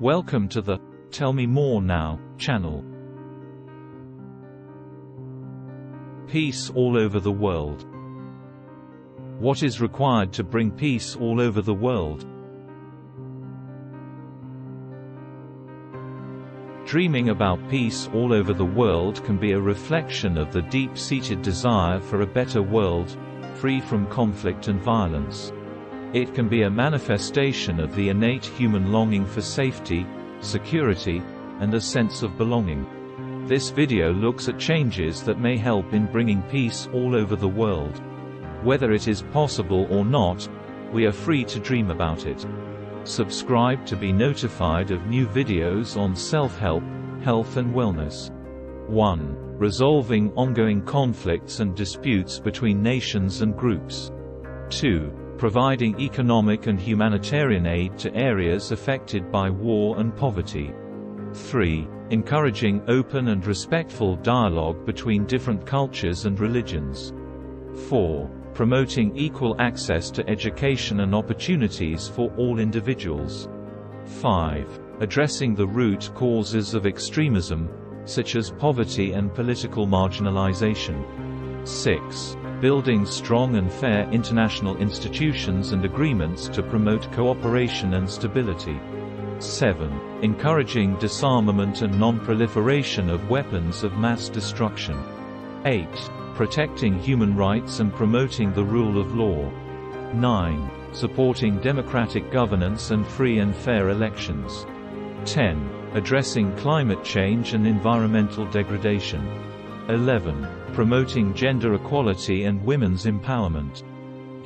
Welcome to the Tell Me More Now channel. Peace all over the world. What is required to bring peace all over the world? Dreaming about peace all over the world can be a reflection of the deep-seated desire for a better world, free from conflict and violence. It can be a manifestation of the innate human longing for safety, security, and a sense of belonging. This video looks at changes that may help in bringing peace all over the world. Whether it is possible or not, we are free to dream about it. Subscribe to be notified of new videos on self-help, health and wellness. 1. Resolving ongoing conflicts and disputes between nations and groups. 2. Providing economic and humanitarian aid to areas affected by war and poverty. 3. Encouraging open and respectful dialogue between different cultures and religions. 4. Promoting equal access to education and opportunities for all individuals. 5. Addressing the root causes of extremism, such as poverty and political marginalization. 6. Building strong and fair international institutions and agreements to promote cooperation and stability. 7. Encouraging disarmament and non-proliferation of weapons of mass destruction. 8. Protecting human rights and promoting the rule of law. 9. Supporting democratic governance and free and fair elections. 10. Addressing climate change and environmental degradation. 11. Promoting gender equality and women's empowerment.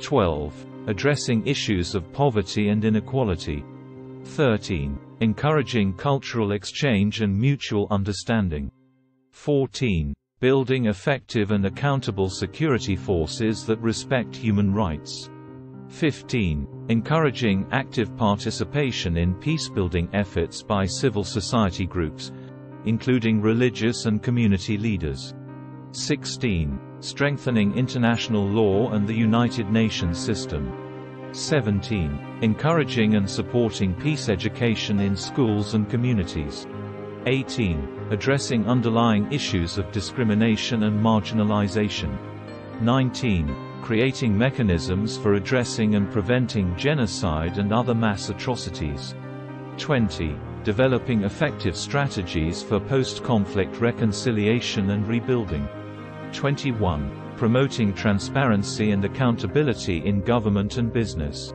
12. Addressing issues of poverty and inequality. 13. Encouraging cultural exchange and mutual understanding. 14. Building effective and accountable security forces that respect human rights. 15. Encouraging active participation in peace-building efforts by civil society groups, including religious and community leaders. 16. Strengthening international law and the United Nations system. 17. Encouraging and supporting peace education in schools and communities. 18. Addressing underlying issues of discrimination and marginalization. 19. Creating mechanisms for addressing and preventing genocide and other mass atrocities. 20. Developing effective strategies for post-conflict reconciliation and rebuilding. 21. Promoting transparency and accountability in government and business.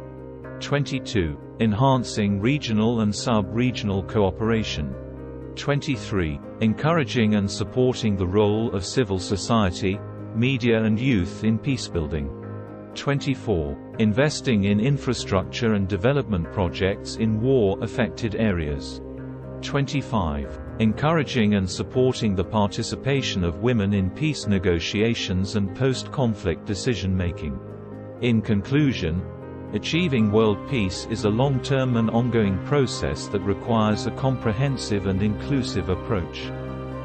22. Enhancing regional and sub-regional cooperation. 23. Encouraging and supporting the role of civil society, media and youth in peacebuilding. 24. Investing in infrastructure and development projects in war-affected areas. 25. Encouraging and supporting the participation of women in peace negotiations and post-conflict decision-making. In conclusion, achieving world peace is a long-term and ongoing process that requires a comprehensive and inclusive approach.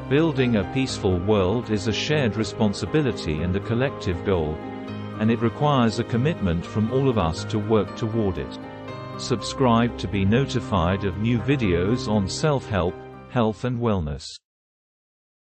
Building a peaceful world is a shared responsibility and a collective goal, and it requires a commitment from all of us to work toward it. Subscribe to be notified of new videos on self-help, health and wellness.